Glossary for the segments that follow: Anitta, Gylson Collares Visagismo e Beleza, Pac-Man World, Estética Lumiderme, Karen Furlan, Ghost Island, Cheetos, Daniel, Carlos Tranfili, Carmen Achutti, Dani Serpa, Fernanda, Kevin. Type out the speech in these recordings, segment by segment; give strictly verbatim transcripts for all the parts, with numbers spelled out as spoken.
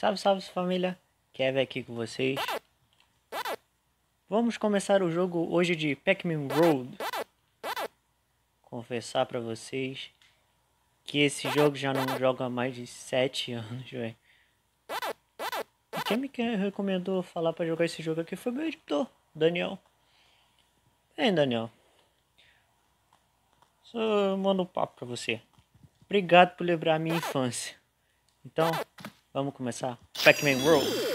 Salve, salve família, Kevin aqui com vocês. Vamos começar o jogo hoje de Pac-Man World. Confessar pra vocês que esse jogo já não jogo há mais de sete anos, velho. Quem me recomendou falar pra jogar esse jogo aqui foi meu editor, Daniel. Hein, Daniel? Só mando um papo pra você. Obrigado por lembrar a minha infância. Então, vamos começar Pac-Man World.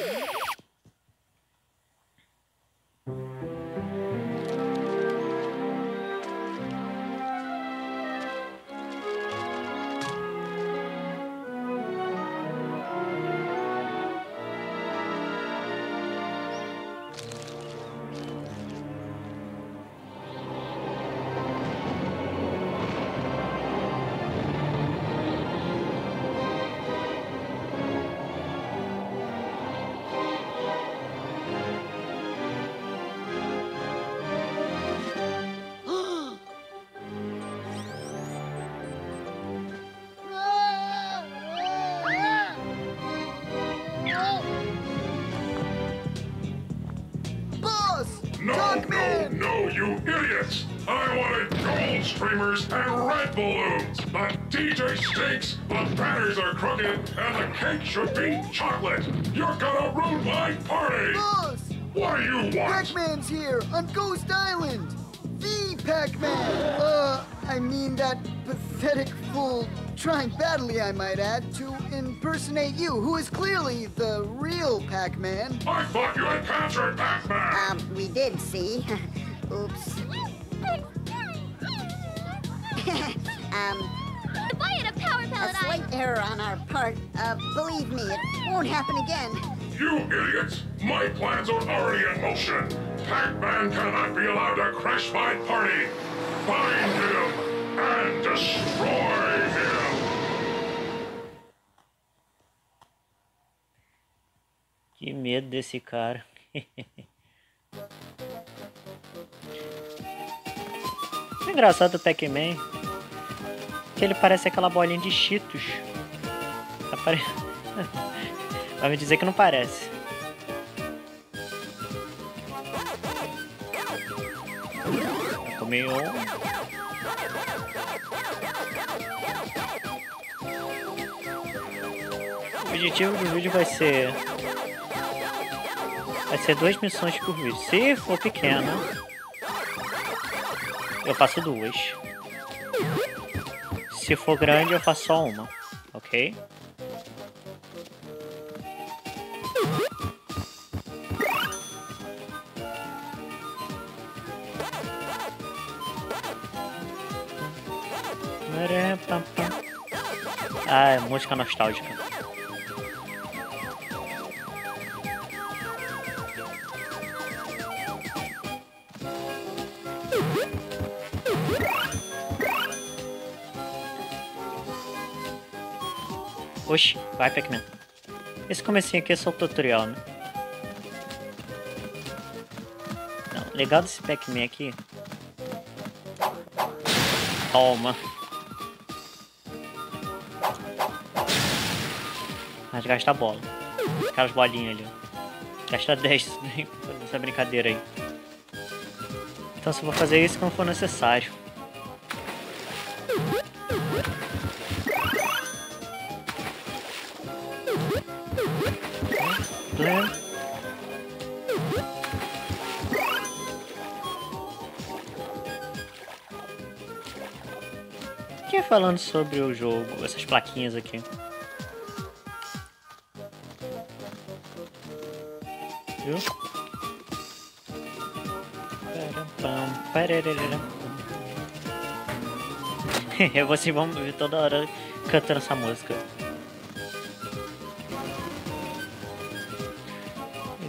You idiots! I wanted gold streamers and red balloons! The D J stinks, the batters are crooked, and the cake should be chocolate! You're gonna ruin my party! Boss! What do you want? Pac-Man's here, on Ghost Island! The Pac-Man! Uh, I mean that pathetic fool, trying badly, I might add, to impersonate you, who is clearly the real Pac-Man. I thought you had captured Pac-Man! Um, we did, see? Oops. um. Why in a power pellet? A slight I... error on our part. Uh, believe me, it won't happen again. You idiots! My plans are already in motion. Pac-Man cannot be allowed to crash my party. Find him and destroy him. Que medo desse cara. O engraçado do Pac-Man que ele parece aquela bolinha de Cheetos. Apare... Vai me dizer que não parece. Comeu. O objetivo do vídeo vai ser... Vai ser duas missões por vídeo. Se for pequena, eu faço duas. Se for grande, eu faço só uma. Ok? Ah, é música nostálgica. Oxi, vai Pac-Man. Esse comecinho aqui é só o tutorial, né? Não, legal desse Pac-Man aqui. Toma. Mas gasta a bola. Aquelas bolinhas ali, ó. Gasta dez nessa brincadeira aí. Então só vou fazer isso quando for necessário. Que falando sobre o jogo, essas plaquinhas aqui. Viu? Eu vou vocês vão ver toda hora cantando essa música.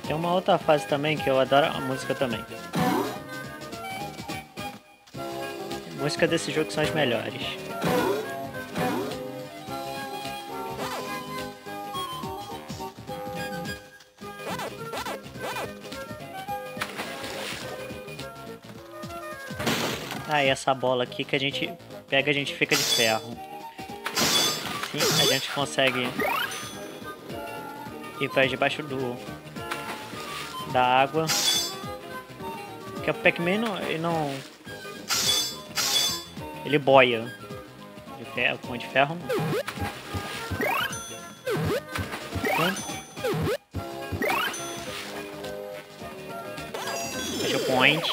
Tem uma outra fase também que eu adoro a música também. A música desse jogo são as melhores. Ah, e essa bola aqui que a gente pega, a gente fica de ferro. Assim a gente consegue ir pra debaixo do da água. Porque o Pac-Man não, ele não... ele boia. De ferro, com de ferro. Deixa o point.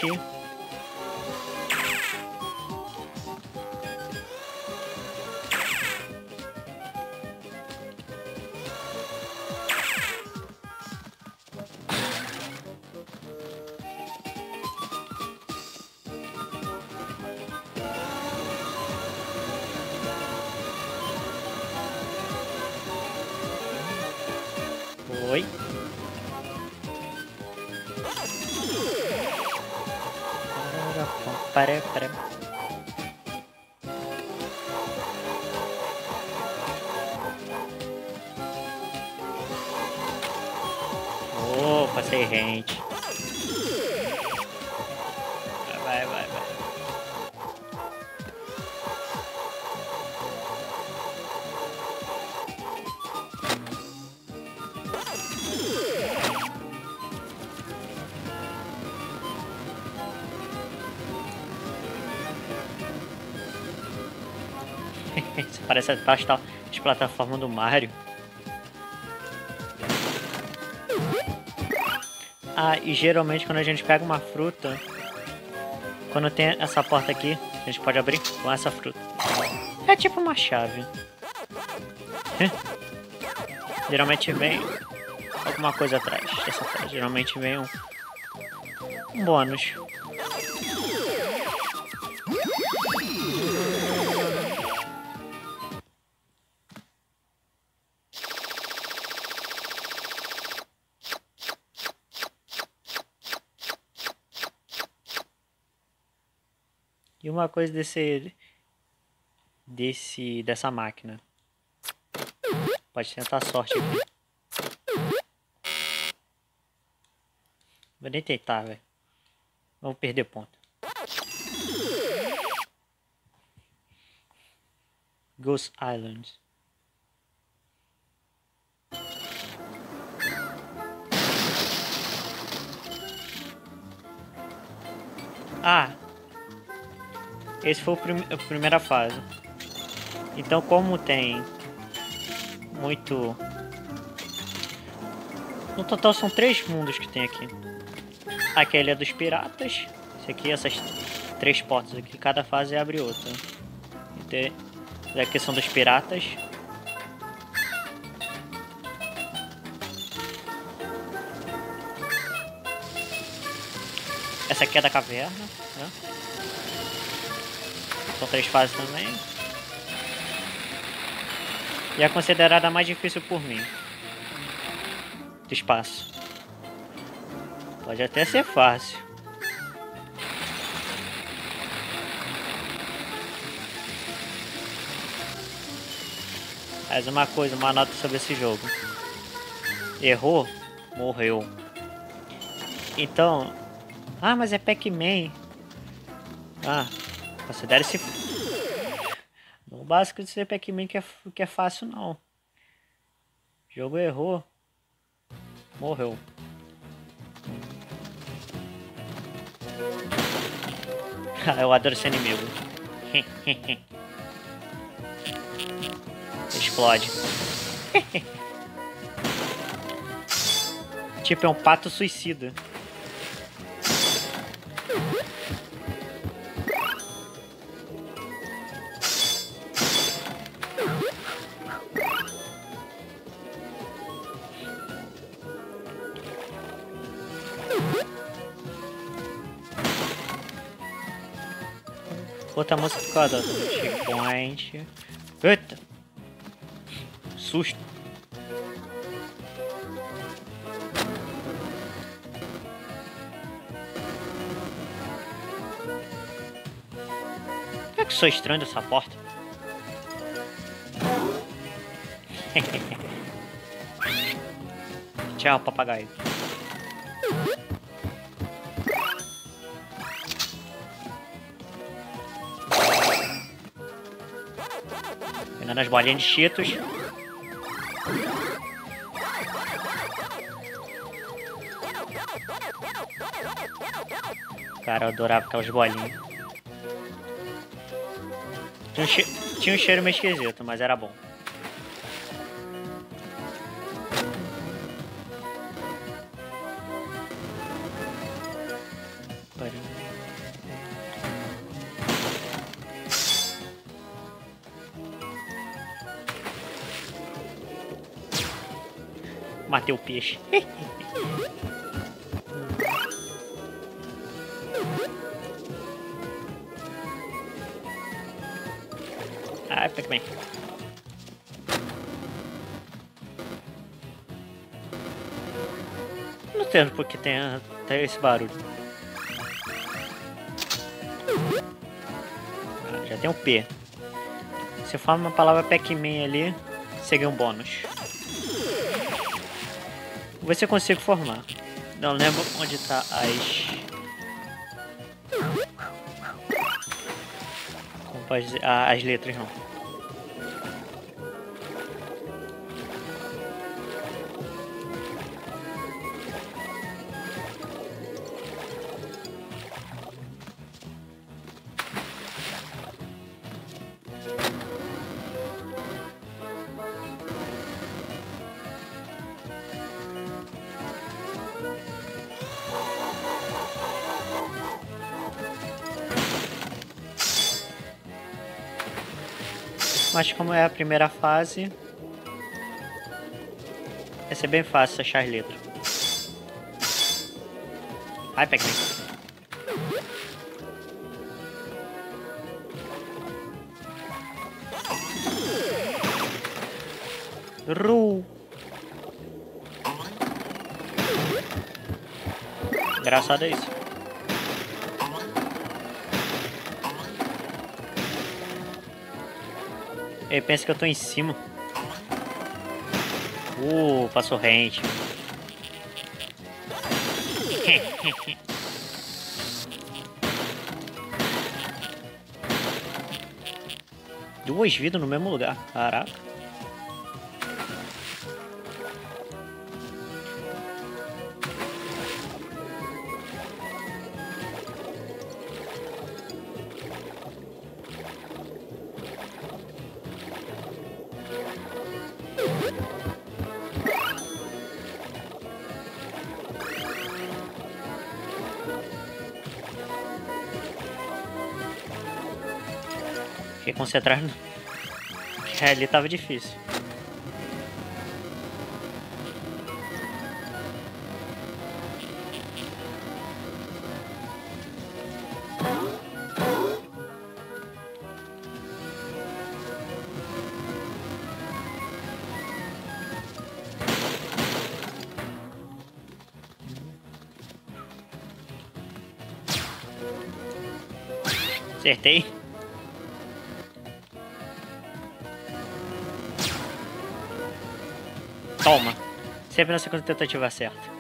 Oi. Para, para. Oh, passei rente. Vai, vai, vai. Parece a parte de plataforma do Mario. Ah, e geralmente quando a gente pega uma fruta, quando tem essa porta aqui, a gente pode abrir com essa fruta. É tipo uma chave. Geralmente vem alguma coisa atrás dessa frase. Geralmente vem um, um bônus. E uma coisa desse, desse, dessa máquina. Pode tentar a sorte aqui. Vou nem tentar, velho. Vamos perder ponto. Ghost Island. Ah! Esse foi o prim- a primeira fase. Então, como tem muito... no total são três mundos que tem aqui. Aquele é dos piratas. Esse aqui, essas três portas aqui. Cada fase abre outra. Então, aqui são dos piratas. Essa aqui é da caverna, né? São três fases também. E é considerada a mais difícil por mim. Do espaço. Pode até ser fácil. Mais uma coisa, uma nota sobre esse jogo. Errou? Morreu. Então... ah, mas é Pac-Man. Ah... considere-se... o básico de ser Pac-Man que é, que é fácil, não. O jogo errou. Morreu. Eu adoro esse inimigo. Explode. Tipo, é um pato suicida. Outra música por causa do checkpoint. Eita! Susto! Por que é que sou estranho dessa porta? Tchau, papagaio. Pegando as bolinhas de Cheetos. Cara, eu adorava aquelas bolinhas. Tinha um, che... Tinha um cheiro meio esquisito, mas era bom. Matei o peixe. Ah, Pac-Man. Não sei por que tem até esse barulho. Ah, já tem um P. Se eu falar uma palavra Pac-Man ali, você ganha um bônus. Você consegue formar. Não lembro onde tá as... Como pode dizer? Ah, as letras não. Mas como é a primeira fase, vai ser bem fácil achar as letras. Ai, Pac-Man. Ru. Engraçado é isso. Ele pensa que eu tô em cima. Uh, passou rente. Duas vidas no mesmo lugar. Caraca. Fiquei concentrado, que ali tava difícil. Acertei. Toma! Sempre na segunda tentativa certa.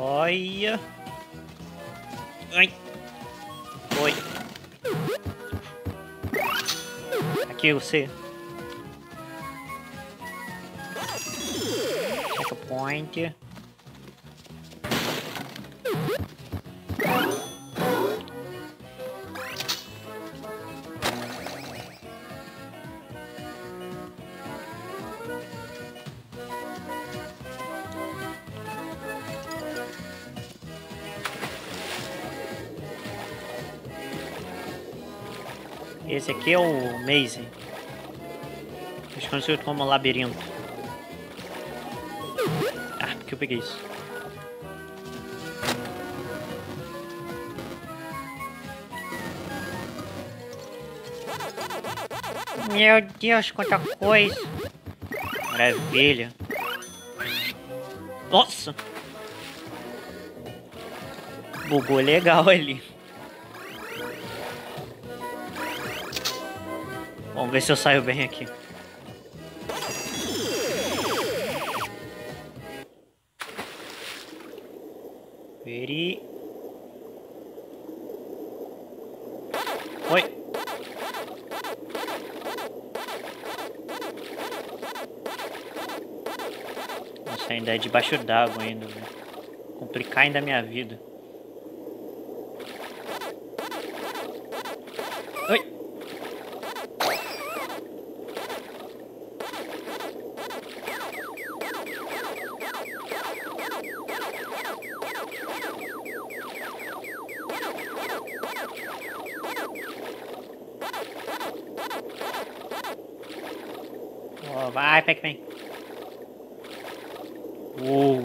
Olha. Ai. Oi. Aqui você. Checkpoint. Esse aqui é o maze. Acho que eu não sei como labirinto. Ah, porque eu peguei isso. Meu Deus, quanta coisa. Maravilha. Nossa. Bugou legal ali. Vamos ver se eu saio bem aqui. Peri. Oi. Nossa, ainda é debaixo d'água ainda, velho. Complicar ainda a minha vida. Vai, Pac-Man. Uou.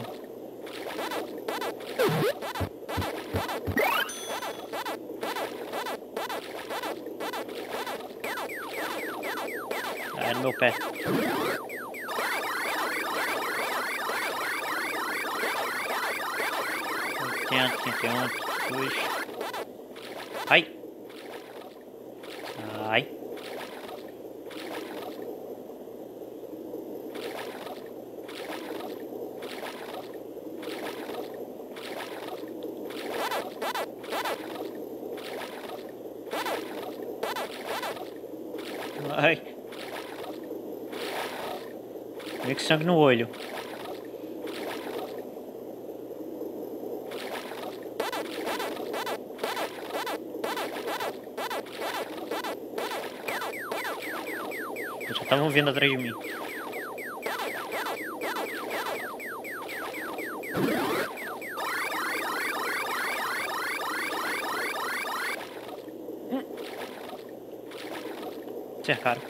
Ah, no meu pé. oitenta, oitenta e um, dois. Ai. Ai. Ai. Meio que sangue no olho. Eles já estavam vindo atrás de mim. Cercaram.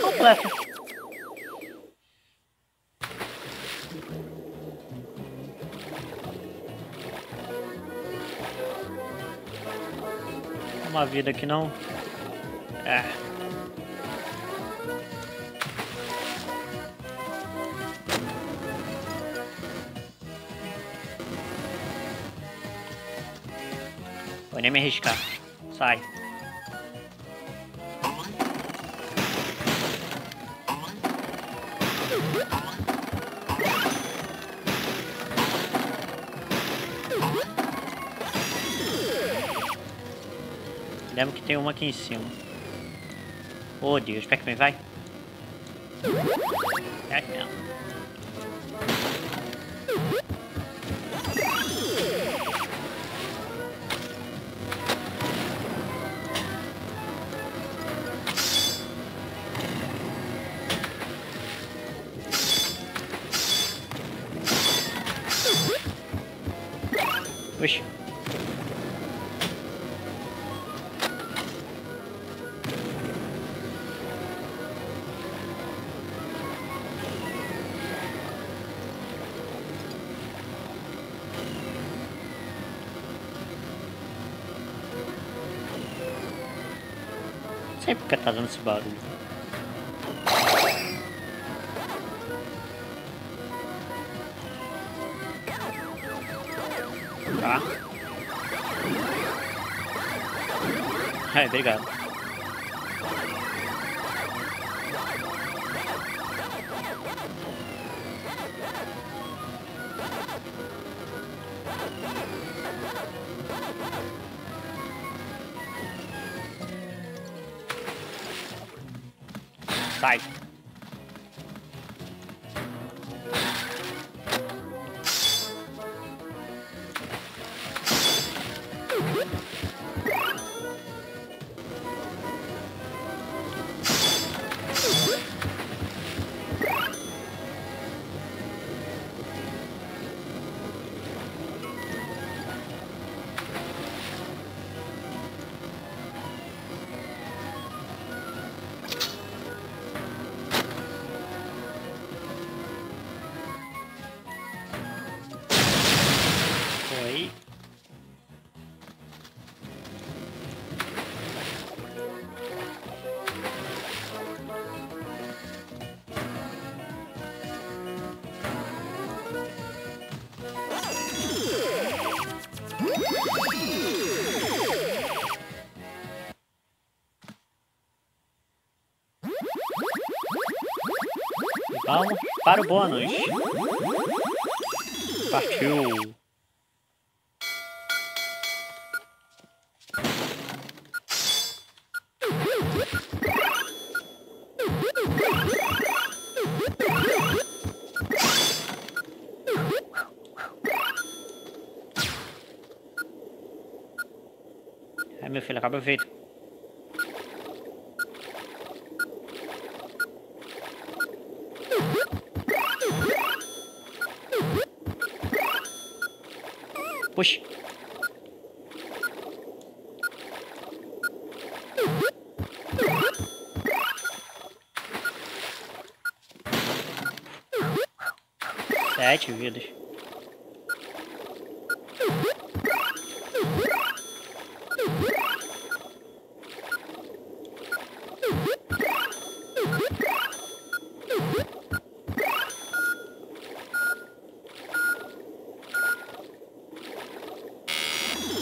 Completo. Uma vida aqui não. É. Vou nem me arriscar. Sai. Lembro que tem uma aqui em cima. Oh, Deus. Pac-Man, vai. É, não. Oxi. Não sei porque tá dando esse barulho. Tá. Ai, obrigado. Sai. Vamos para o bônus. Partiu. Ai, meu filho, acaba o vídeo. Puxa. Sete vidas.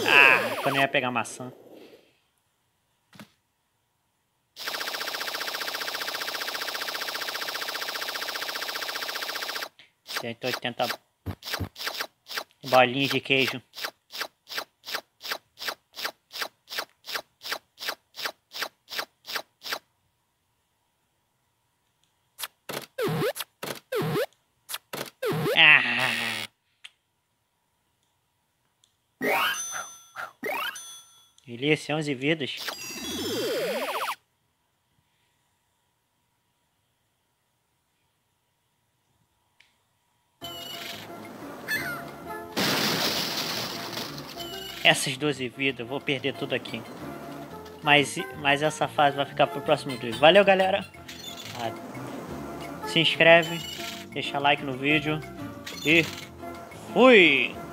Ah, quando eu ia pegar maçã. cento e oitenta bolinhas de queijo. Ah. Delícia, onze vidas. Essas doze vidas, eu vou perder tudo aqui. Mas, mas essa fase vai ficar pro próximo vídeo. Valeu, galera. Se inscreve, deixa like no vídeo. E fui!